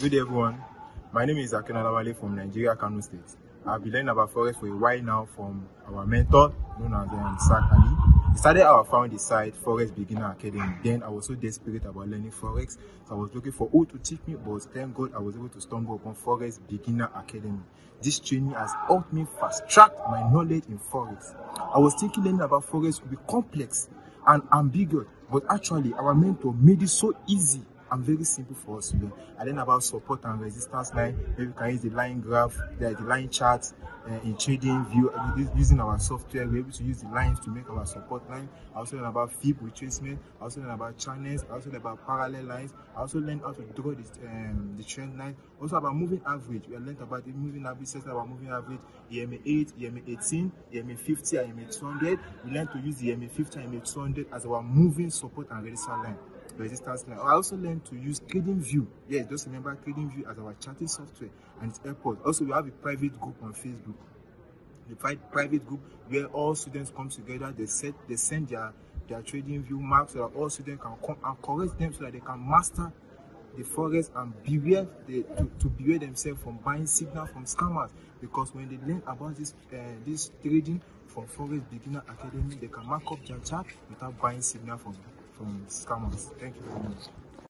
Good day everyone, my name is Akina Namale from Nigeria, Kano State. I've been learning about Forex for a while now from our mentor known as Sarkali. Started out, I found the site Forex Beginner Academy. Then I was so desperate about learning Forex, so I was looking for who to teach me, but thank God I was able to stumble upon Forex Beginner Academy. This training has helped me fast track my knowledge in Forex. I was thinking learning about Forex would be complex and ambiguous, but actually our mentor made it so easy and very simple for us to learn. I learned about support and resistance line. Maybe we can use the line graph, the line charts in TradingView. Using our software, we're able to use the lines to make our support line. I also learned about Fib retracement. I also learned about channels. I also learned about parallel lines. I also learned how to draw the trend line. Also about moving average. We learned about the moving average, EMA 8, EMA 18, EMA 50, and EMA 200. We learned to use the EMA 50 and EMA 200 as our moving support and resistance line. I also learned to use TradingView. Yes, just remember TradingView as our charting software and its airport. Also, we have a private group on Facebook. The private group where all students come together, they send their TradingView marks so that all students can come and correct them so that they can master the Forex and beware themselves from buying signal from scammers, because when they learn about this trading from Forex Beginner Academy, they can mark up their chart without buying signal from scammers. Thank you very much.